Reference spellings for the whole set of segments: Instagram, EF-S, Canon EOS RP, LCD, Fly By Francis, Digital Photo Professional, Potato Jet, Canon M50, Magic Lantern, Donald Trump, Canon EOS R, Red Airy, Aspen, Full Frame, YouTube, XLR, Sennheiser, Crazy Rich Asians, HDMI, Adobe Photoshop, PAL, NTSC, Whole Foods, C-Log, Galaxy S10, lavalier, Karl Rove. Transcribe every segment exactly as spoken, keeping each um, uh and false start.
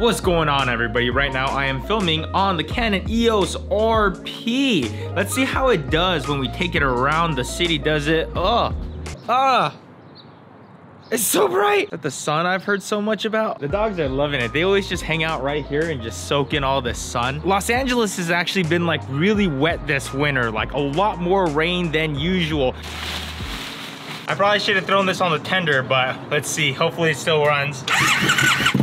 What's going on, everybody? Right now I am filming on the Canon E O S R P. Let's see how it does when we take it around the city. Does it? Oh, ah. It's so bright. Is that the sun I've heard so much about? The dogs are loving it. They always just hang out right here and just soak in all the sun. Los Angeles has actually been like really wet this winter, like a lot more rain than usual. I probably should have thrown this on the tender, but let's see. Hopefully it still runs. Oh, yeah.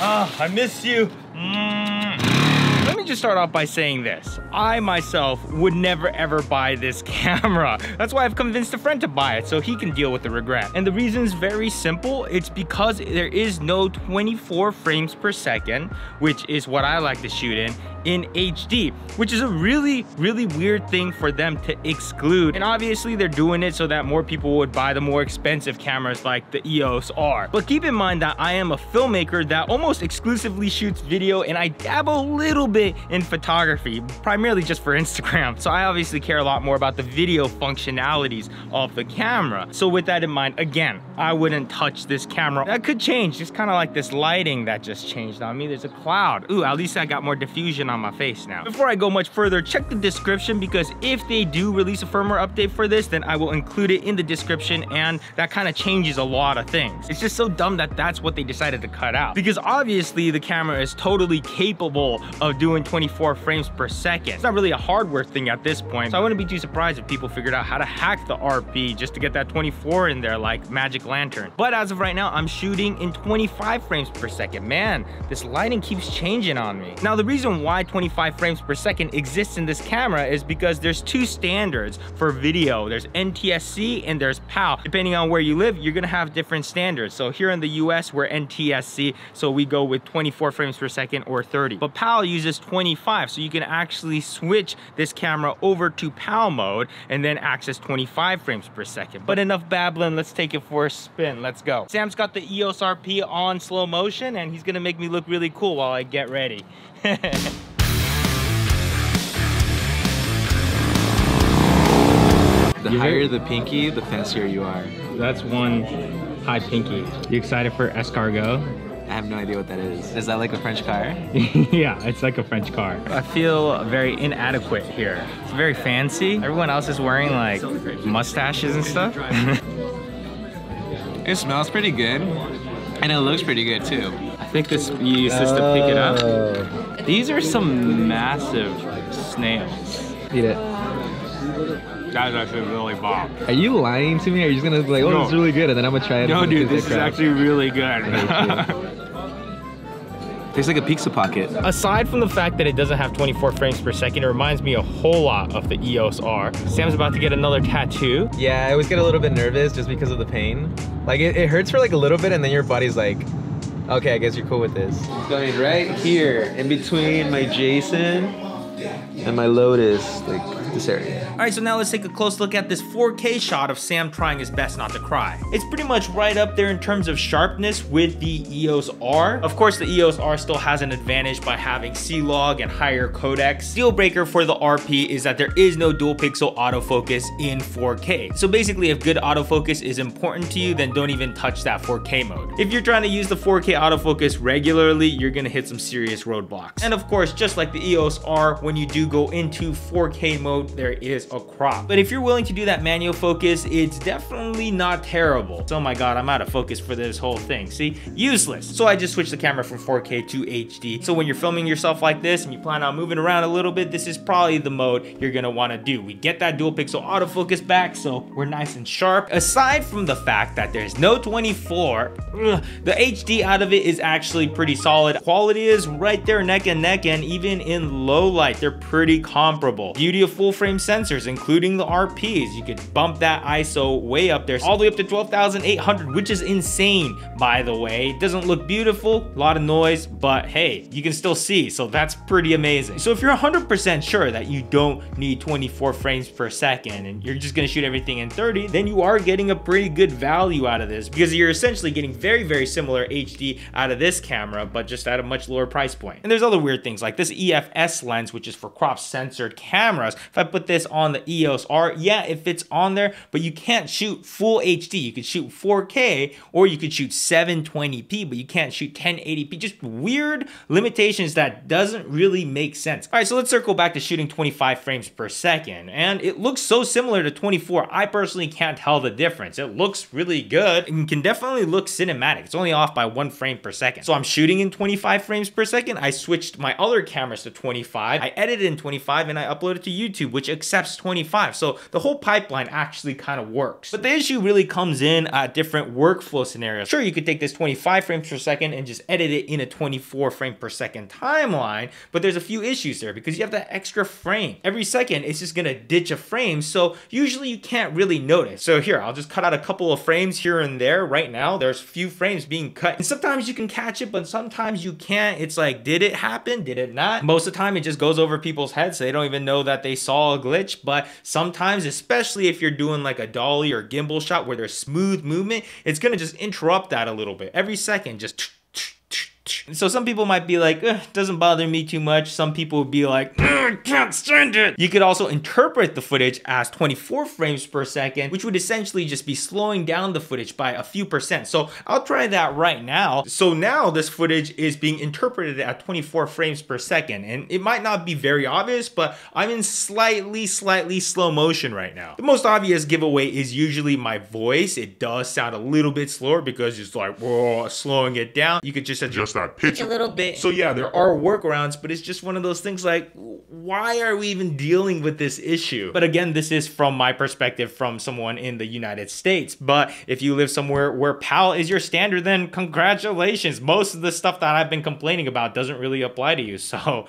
Oh, I miss you. Mm. Let me just start off by saying this. I myself would never ever buy this camera. That's why I've convinced a friend to buy it so he can deal with the regret. And the reason is very simple. It's because there is no twenty-four frames per second, which is what I like to shoot in, in H D, which is a really, really weird thing for them to exclude. And obviously they're doing it so that more people would buy the more expensive cameras like the E O S R. But keep in mind that I am a filmmaker that almost exclusively shoots video, and I dab a little bit in photography, primarily just for Instagram. So I obviously care a lot more about the video functionalities of the camera. So with that in mind, again, I wouldn't touch this camera. That could change, just kind of like this lighting that just changed on me. There's a cloud. Ooh, at least I got more diffusion on my face now. Before I go much further, check the description, because if they do release a firmware update for this, then I will include it in the description, and that kind of changes a lot of things. It's just so dumb that that's what they decided to cut out, because obviously the camera is totally capable of doing twenty-four frames per second. It's not really a hardware thing at this point, so I wouldn't be too surprised if people figured out how to hack the R P just to get that twenty-four in there like Magic Lantern. But as of right now, I'm shooting in twenty-five frames per second. Man, this lighting keeps changing on me. Now, the reason why twenty-five frames per second exists in this camera is because there's two standards for video. There's N T S C and there's P A L. Depending on where you live, you're gonna have different standards. So here in the U S, we're N T S C, so we go with twenty-four frames per second or thirty. But P A L uses twenty-five, so you can actually switch this camera over to P A L mode and then access twenty-five frames per second. But enough babbling, let's take it for a spin. Let's go. Sam's got the E O S R P on slow motion, and he's gonna make me look really cool while I get ready. The higher the pinky, the fancier you are. That's one high pinky. You excited for escargot? I have no idea what that is. Is that like a French car? Yeah, it's like a French car. I feel very inadequate here. It's very fancy. Everyone else is wearing like mustaches and stuff. It smells pretty good, and it looks pretty good too. I think this you use this to pick it up. These are some massive snails. Eat it. That's actually really bomb. Are you lying to me? Or are you just gonna be like, oh, no, it's really good, and then I'm gonna try it? No, dude, this is actually really good. Tastes like a pizza pocket. Aside from the fact that it doesn't have twenty-four frames per second, it reminds me a whole lot of the E O S R. Sam's about to get another tattoo. Yeah, I always get a little bit nervous just because of the pain. Like, it, it hurts for like a little bit, and then your body's like, okay, I guess you're cool with this. It's going right here, in between my Jason and my Lotus, like this area. All right, so now let's take a close look at this four K shot of Sam trying his best not to cry. It's pretty much right up there in terms of sharpness with the E O S R. Of course, the E O S R still has an advantage by having C-Log and higher codecs. Deal breaker for the R P is that there is no dual pixel autofocus in four K. So basically, if good autofocus is important to you, then don't even touch that four K mode. If you're trying to use the four K autofocus regularly, you're gonna hit some serious roadblocks. And of course, just like the E O S R, when you do go into four K mode, there is a crop. But if you're willing to do that manual focus, it's definitely not terrible. Oh my God, I'm out of focus for this whole thing. See, useless. So I just switched the camera from four K to H D. So when you're filming yourself like this and you plan on moving around a little bit, this is probably the mode you're gonna wanna do. We get that dual pixel autofocus back, so we're nice and sharp. Aside from the fact that there's no twenty-four, ugh, the H D out of it is actually pretty solid. Quality is right there neck and neck, and even in low light, they're pretty comparable. Beauty of full frame sensors, including the R Ps. You could bump that I S O way up there, all the way up to twelve thousand eight hundred, which is insane, by the way. It doesn't look beautiful, a lot of noise, but hey, you can still see, so that's pretty amazing. So if you're one hundred percent sure that you don't need twenty-four frames per second and you're just gonna shoot everything in thirty, then you are getting a pretty good value out of this, because you're essentially getting very, very similar H D out of this camera, but just at a much lower price point. And there's other weird things like this E F S lens, which is for crop-censored cameras. If I put this on the E O S R, yeah, it fits on there, but you can't shoot full H D. You could shoot four K or you could shoot seven twenty p, but you can't shoot ten eighty p. Just weird limitations that doesn't really make sense. All right, so let's circle back to shooting twenty-five frames per second. And it looks so similar to twenty-four, I personally can't tell the difference. It looks really good and can definitely look cinematic. It's only off by one frame per second. So I'm shooting in twenty-five frames per second. I switched my other cameras to twenty-five. I edited in twenty-five and I uploaded to YouTube, which accepts twenty-five. So the whole pipeline actually kind of works. But the issue really comes in at different workflow scenarios. Sure, you could take this twenty-five frames per second and just edit it in a twenty-four frame per second timeline, but there's a few issues there because you have that extra frame. Every second, it's just gonna ditch a frame, so usually you can't really notice. So here, I'll just cut out a couple of frames here and there. Right now, there's few frames being cut. And sometimes you can catch it, but sometimes you can't. It's like, did it happen? Did it not? Most of the time, it just goes over people's heads, so they don't even know that they saw a glitch. But sometimes, especially if you're doing like a dolly or gimbal shot where there's smooth movement, it's gonna just interrupt that a little bit. Every second, just... So some people might be like, eh, doesn't bother me too much. Some people would be like, I can't stand it. You could also interpret the footage as twenty-four frames per second, which would essentially just be slowing down the footage by a few percent. So I'll try that right now. So now this footage is being interpreted at twenty-four frames per second. And it might not be very obvious, but I'm in slightly, slightly slow motion right now. The most obvious giveaway is usually my voice. It does sound a little bit slower because it's like, whoa, slowing it down. You could just adjust that pitch a little bit. So yeah, there are workarounds, but it's just one of those things like, why are we even dealing with this issue? But again, this is from my perspective from someone in the United States. But if you live somewhere where PAL is your standard, then congratulations. Most of the stuff that I've been complaining about doesn't really apply to you. So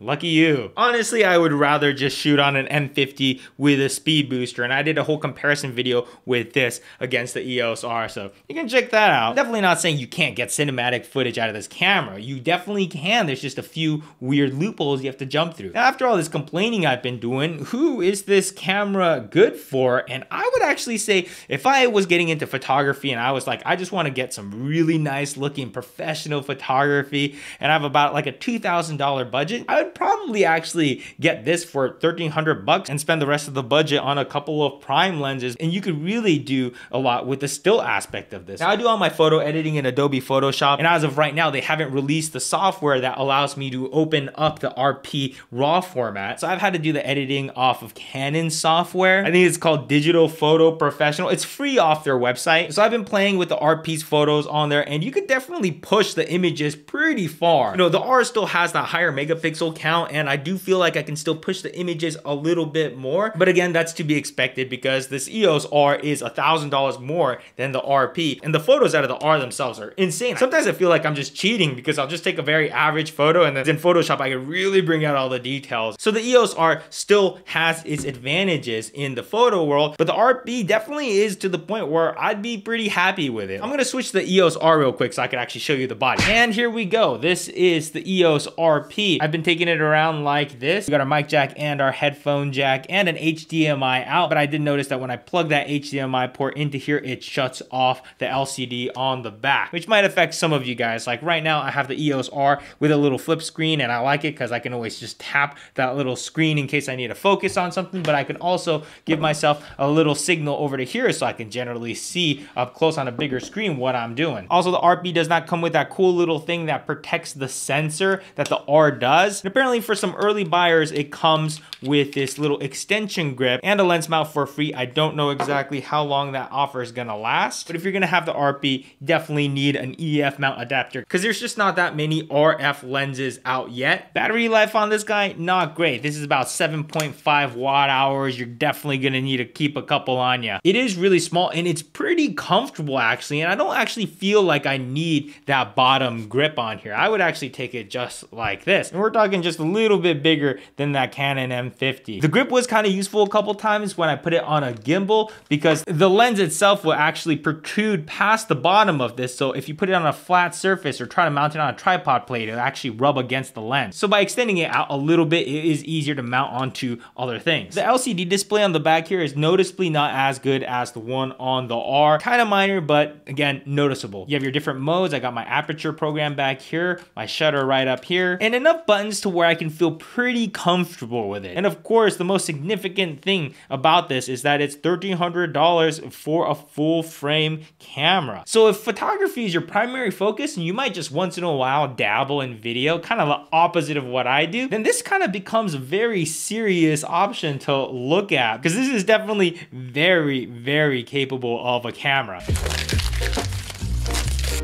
lucky you. Honestly, I would rather just shoot on an M fifty with a speed booster, and I did a whole comparison video with this against the E O S R, so you can check that out. Definitely not saying you can't get cinematic footage out of this camera. You definitely can. There's just a few weird loopholes you have to jump through. Now, after all this complaining I've been doing, who is this camera good for? And I would actually say if I was getting into photography and I was like, I just want to get some really nice looking professional photography and I have about like a two thousand dollar budget, I would probably actually get this for thirteen hundred bucks and spend the rest of the budget on a couple of prime lenses, and you could really do a lot with the still aspect of this. Now, I do all my photo editing in Adobe Photoshop, and as of right now, they haven't released the software that allows me to open up the R P RAW format, so I've had to do the editing off of Canon software. I think it's called Digital Photo Professional. It's free off their website, so I've been playing with the R P's photos on there, and you could definitely push the images pretty far. You know, the R still has that higher megapixel count, and I do feel like I can still push the images a little bit more, but again, that's to be expected because this E O S R is a thousand dollars more than the R P, and the photos out of the R themselves are insane. Sometimes I feel like I'm just cheating because I'll just take a very average photo, and then in Photoshop I can really bring out all the details. So the E O S R still has its advantages in the photo world, but the R P definitely is to the point where I'd be pretty happy with it. I'm gonna switch the E O S R real quick so I can actually show you the body. And here we go. This is the E O S R P. I've been taking it around like this. We got our mic jack and our headphone jack and an H D M I out, but I did notice that when I plug that H D M I port into here, it shuts off the L C D on the back, which might affect some of you guys. Like right now, I have the E O S R with a little flip screen, and I like it because I can always just tap that little screen in case I need to focus on something, but I can also give myself a little signal over to here so I can generally see up close on a bigger screen what I'm doing. Also, the R P does not come with that cool little thing that protects the sensor that the R does. Apparently for some early buyers, it comes with this little extension grip and a lens mount for free. I don't know exactly how long that offer is gonna last, but if you're gonna have the R P, definitely need an E F mount adapter because there's just not that many R F lenses out yet. Battery life on this guy, not great. This is about seven point five watt hours. You're definitely gonna need to keep a couple on you. It is really small and it's pretty comfortable actually, and I don't actually feel like I need that bottom grip on here. I would actually take it just like this. And we're talking just a little bit bigger than that Canon M fifty. The grip was kind of useful a couple times when I put it on a gimbal because the lens itself will actually protrude past the bottom of this, so if you put it on a flat surface or try to mount it on a tripod plate, it'll actually rub against the lens. So by extending it out a little bit, it is easier to mount onto other things. The L C D display on the back here is noticeably not as good as the one on the R. Kind of minor, but again, noticeable. You have your different modes. I got my aperture program back here, my shutter right up here, and enough buttons to where I can feel pretty comfortable with it. And of course, the most significant thing about this is that it's thirteen hundred dollars for a full frame camera. So if photography is your primary focus and you might just once in a while dabble in video, kind of the opposite of what I do, then this kind of becomes a very serious option to look at, because this is definitely very, very capable of a camera.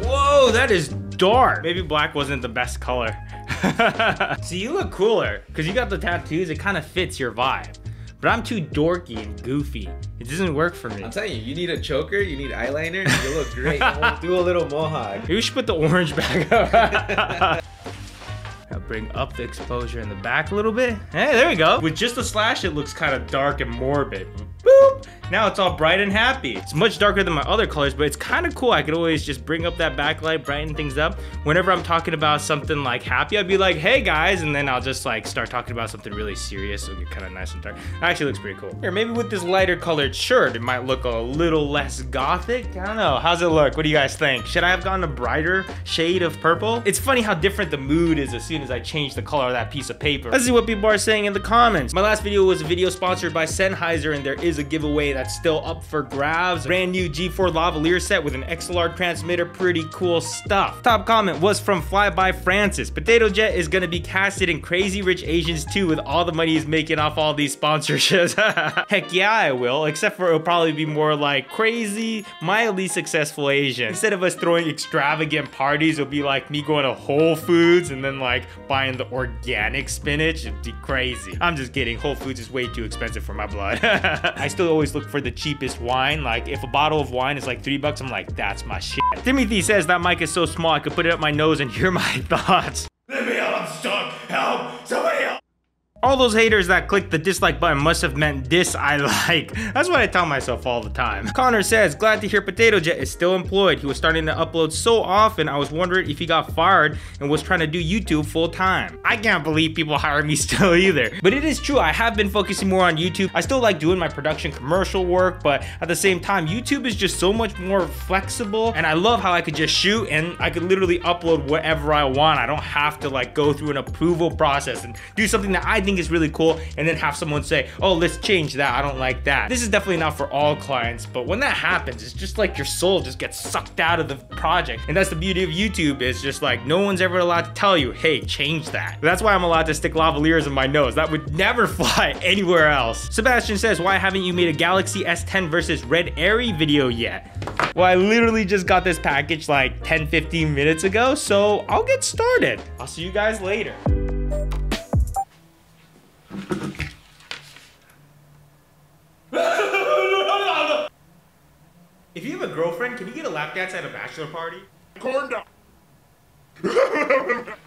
Whoa, that is dark. Maybe black wasn't the best color. So you look cooler because you got the tattoos. It kind of fits your vibe. But I'm too dorky and goofy. It doesn't work for me. I'm telling you, you need a choker, you need eyeliner, you look great. We'll do a little mohawk. Maybe we should put the orange back up. I'll bring up the exposure in the back a little bit. Hey, there we go. With just a slash, it looks kind of dark and morbid. Boop! Now it's all bright and happy. It's much darker than my other colors, but it's kind of cool. I could always just bring up that backlight, brighten things up. Whenever I'm talking about something like happy, I'd be like, hey guys, and then I'll just like start talking about something really serious, so it'll get kind of nice and dark. It actually looks pretty cool. Here, maybe with this lighter colored shirt, it might look a little less gothic. I don't know, how's it look? What do you guys think? Should I have gotten a brighter shade of purple? It's funny how different the mood is as soon as I change the color of that piece of paper. Let's see what people are saying in the comments. My last video was a video sponsored by Sennheiser, and there is a giveaway that's still up for grabs. Brand new G four lavalier set with an X L R transmitter, pretty cool stuff. Top comment was from Fly By Francis. Potato Jet is gonna be casted in Crazy Rich Asians two with all the money he's making off all these sponsorships. Heck yeah, I will, except for it'll probably be more like crazy, mildly successful Asian. Instead of us throwing extravagant parties, it'll be like me going to Whole Foods and then like buying the organic spinach. It'd be crazy. I'm just kidding, Whole Foods is way too expensive for my blood. I still always look for the cheapest wine. Like if a bottle of wine is like three bucks, I'm like, that's my shit. Timothy says that mic is so small I could put it up my nose and hear my thoughts. Let me out, I'm stuck. Help, somebody help. All those haters that clicked the dislike button must have meant this I like. That's what I tell myself all the time. Connor says, glad to hear Potato Jet is still employed. He was starting to upload so often, I was wondering if he got fired and was trying to do YouTube full time. I can't believe people hire me still either. But it is true, I have been focusing more on YouTube. I still like doing my production commercial work, but at the same time, YouTube is just so much more flexible, and I love how I could just shoot and I could literally upload whatever I want. I don't have to like go through an approval process and do something that I think is really cool and then have someone say, oh, let's change that, I don't like that. This is definitely not for all clients, but when that happens, it's just like your soul just gets sucked out of the project. And that's the beauty of YouTube, is just like no one's ever allowed to tell you, hey, change that. That's why I'm allowed to stick lavaliers in my nose. That would never fly anywhere else. Sebastian says, why haven't you made a Galaxy S ten versus Red Airy video yet? Well, I literally just got this package like ten fifteen minutes ago, so I'll get started. I'll see you guys later. If you have a girlfriend, can you get a lap dance at a bachelor party? Corn dog.